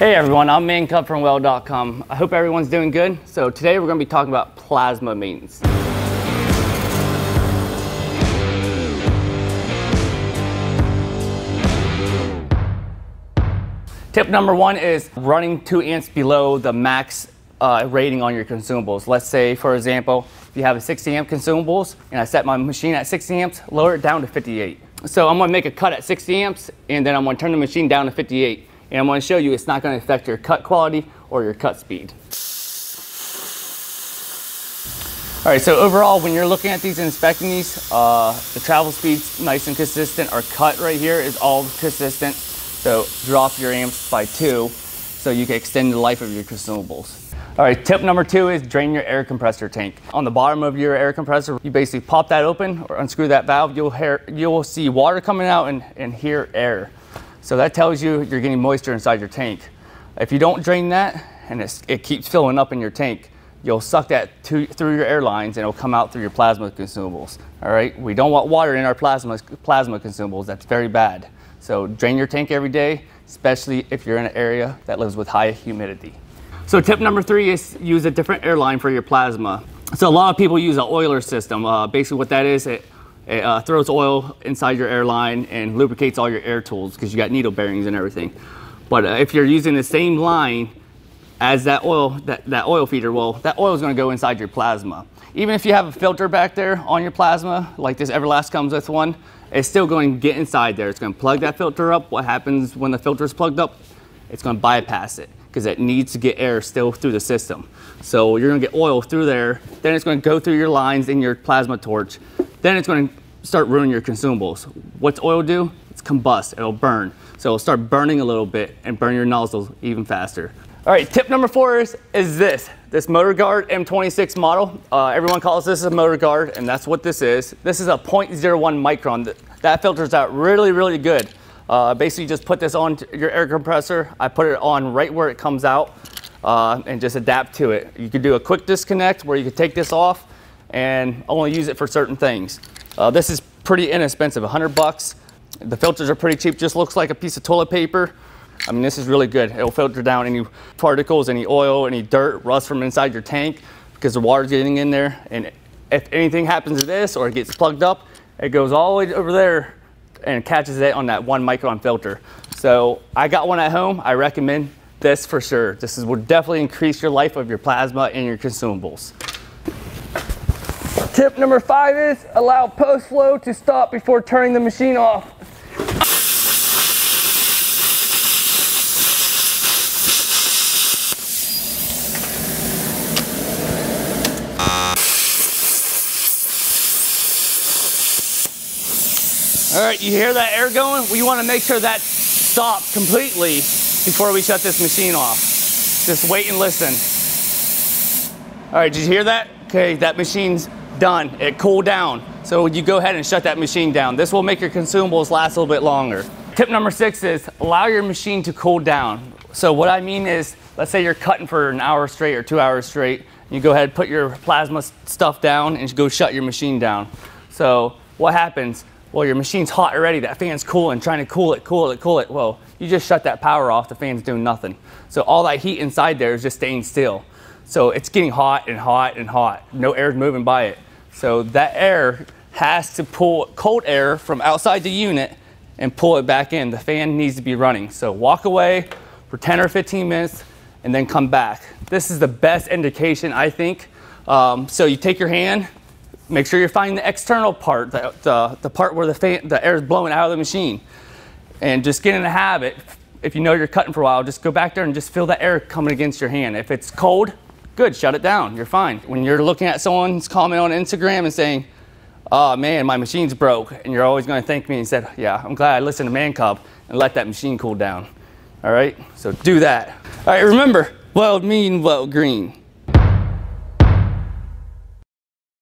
Hey everyone, I'm Mancub from weld.com. I hope everyone's doing good. So today we're going to be talking about plasma maintenance. Tip number one is running 2 amps below the max rating on your consumables. Let's say, for example, if you have a 60 amp consumables and I set my machine at 60 amps, lower it down to 58. So I'm going to make a cut at 60 amps and then I'm going to turn the machine down to 58. And I'm going to show you it's not going to affect your cut quality or your cut speed. All right, so overall, when you're looking at these and inspecting these, the travel speed's nice and consistent. Our cut right here is all consistent. So drop your amps by 2 so you can extend the life of your consumables. All right, tip number 2 is drain your air compressor tank. On the bottom of your air compressor, you basically pop that open or unscrew that valve. You'll see water coming out and hear air. So that tells you you're getting moisture inside your tank. If you don't drain that and it keeps filling up in your tank, you'll suck that through your air lines and it'll come out through your plasma consumables. All right, we don't want water in our plasma consumables. That's very bad. So drain your tank every day, especially if you're in an area that lives with high humidity. So tip number 3 is use a different air line for your plasma. So a lot of people use an oiler system. Basically what that is, it throws oil inside your airline and lubricates all your air tools because you got needle bearings and everything. But if you're using the same line as that oil feeder, well, that oil is going to go inside your plasma. Even if you have a filter back there on your plasma, like this Everlast comes with one, it's still going to get inside there. It's going to plug that filter up. What happens when the filter is plugged up? It's going to bypass it because it needs to get air still through the system. So you're going to get oil through there. Then it's going to go through your lines in your plasma torch. Then it's going to start ruining your consumables. What's oil do? It's combust, it'll burn. So it'll start burning a little bit and burn your nozzles even faster. All right, tip number 4 is this MotorGuard M26 model. Everyone calls this a MotorGuard, and that's what this is. This is a 0.01 micron. That filters out really, really good. Basically, just put this on your air compressor. I put it on right where it comes out and just adapt to it. You can do a quick disconnect where you can take this off and only use it for certain things. This is pretty inexpensive, $100. The filters are pretty cheap, just looks like a piece of toilet paper. I mean, this is really good. It'll filter down any particles, any oil, any dirt, rust from inside your tank because the water's getting in there. And if anything happens to this or it gets plugged up, it goes all the way over there and catches it on that 1 micron filter. So I got one at home. I recommend this for sure. This will definitely increase your life of your plasma and your consumables. Tip number 5 is allow post flow to stop before turning the machine off. All right, you hear that air going? We want to make sure that stops completely before we shut this machine off. Just wait and listen. All right, did you hear that? Okay, that machine's done, it cooled down. So you go ahead and shut that machine down. This will make your consumables last a little bit longer. Tip number 6 is allow your machine to cool down. So what I mean is, let's say you're cutting for an hour straight or 2 hours straight. You go ahead and put your plasma stuff down and go shut your machine down. So what happens? Well, your machine's hot already. That fan's cooling, trying to cool it. Well, you just shut that power off. The fan's doing nothing. So all that heat inside there is just staying still. So it's getting hot and hot and hot. No air's moving by it. So that air has to pull cold air from outside the unit and pull it back in. The fan needs to be running. So walk away for 10 or 15 minutes and then come back. This is the best indication, I think. So you take your hand, make sure you're finding the external part, the part where the air is blowing out of the machine. And just get in the habit, if you know you're cutting for a while, just go back there and just feel the air coming against your hand. If it's cold, good, shut it down, you're fine. When you're looking at someone's comment on Instagram and saying, oh man, my machine's broke, and you're always gonna thank me and say, yeah, I'm glad I listened to Mancub and let that machine cool down. All right, so do that. All right, remember, weld mean, weld green.